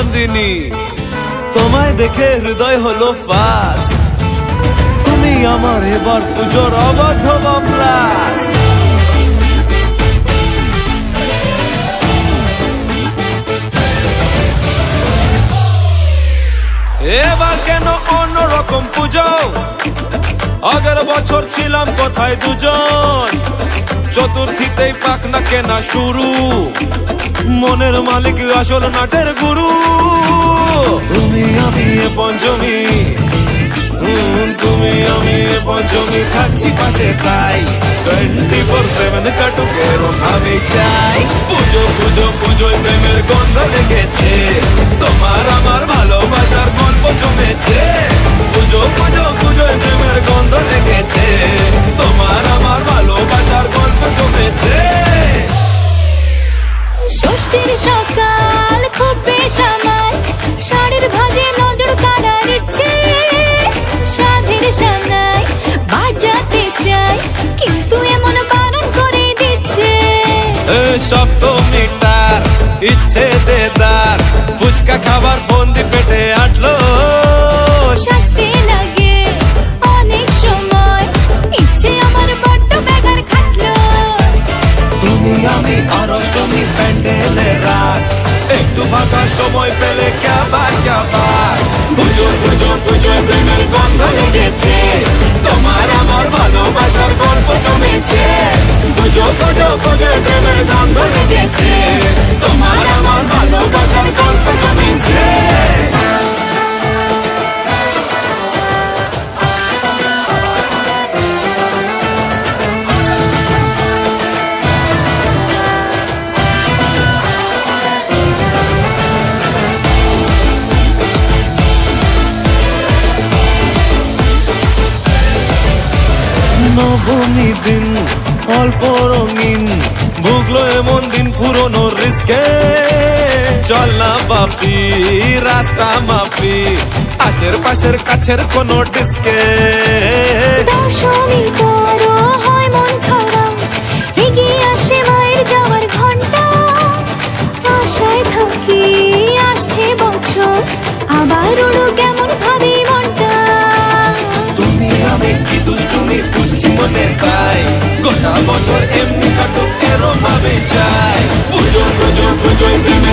নন্দিনী, তোমায় দেখে হৃদয় হলো ফাস্ট। তুমি আমার এবার পুজোর অবাধ বাম্লাস্ট। এবার কেন অন্যরকম পুজো? আগের বছর ছিলাম কোথায় দুজন, চতুর্থীতেই পাখনা কেনা শুরু, মনের মালিক আসল নাটের গুরু। তুমি আমি এ পঞ্চমী, তুমি আমি এ পঞ্চমী, খাচ্ছি পাশে তাই 24/7 কাটুকের আমি চাই। পুজো পুজো পুজোয় প্রেমের গন্ধ লেগেছে, তোমার আমার ভালোবাসার গল্প জমেছে। পুজো পুজো পুজোয় প্রেমের গন্ধ লেগেছে, তোমার আমার ভালোবাসার গল্প জমেছে। ষষ্ঠীর সকাল খুব বেশ আমার, শাড়ির ভাঁজে নজর কাড়ার ইচ্ছে। সাধের সামনায় বাজাতে চাই, কিন্তু এমন বারণ করে দিচ্ছে। সপ্তমীটার ইচ্ছে দেদার, ফুচকা খাবার বন্দি পেটে আটলো। সাজতে লাগে অনেক সময়, ইচ্ছে আমার বড্ড বেগার খাটলো। তুমি আমি আর অষ্টমী প্যান্ডেলে রাত, একটু ফাঁকা সময় পেলে ক্যাবার ক্যাবার। পুজো পুজো পুজোয় প্রেমের গন্ধ লেগেছে, তোমার আমার ভালোবাসার গল্প জমেছে। পুজো পুজো পুজোয় প্রেমের গন্ধ লেগেছে, তোমার আমার ভালোবাসার গল্প জমেছে। নবমী দিন অল্প রঙিন, ভুগলো এমন দিন পুরনো রিস্কে। চল না বাপি রাস্তা মাপি, আশের পাশের কাছের কোনো ডিস্কে। দশমী তোর হয় মন খারাপ, এগিয়ে আসে মায়ের যাওয়ার ঘন্টা। আশায় থাকি আসছে বছর, আবার উড়ো কেমন ভাবি মনটা। তুমি আমি কি দুষ্টুমি পুষছি মনে পাই, গোটা বছর এমনি কাটুক এরম ভাবে চাই। পুজো পুজো পুজোয় প্রেমে